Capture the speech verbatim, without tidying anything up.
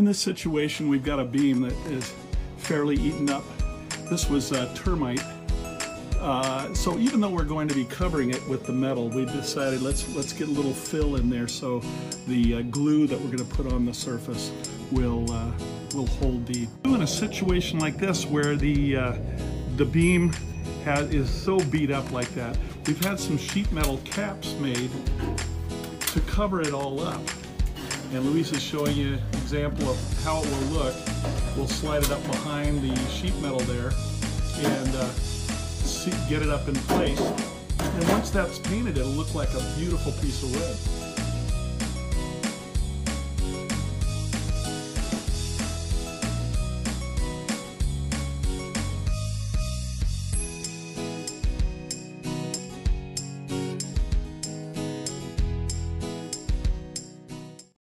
In this situation, we've got a beam that is fairly eaten up. This was uh, termite. Uh, so even though we're going to be covering it with the metal, we decided let's let's get a little fill in there so the uh, glue that we're going to put on the surface will uh, will hold the. In a situation like this where the uh, the beam has, is so beat up like that, we've had some sheet metal caps made to cover it all up. And Luis is showing you an example of how it will look. We'll slide it up behind the sheet metal there and uh, see, get it up in place. And once that's painted, it'll look like a beautiful piece of wood.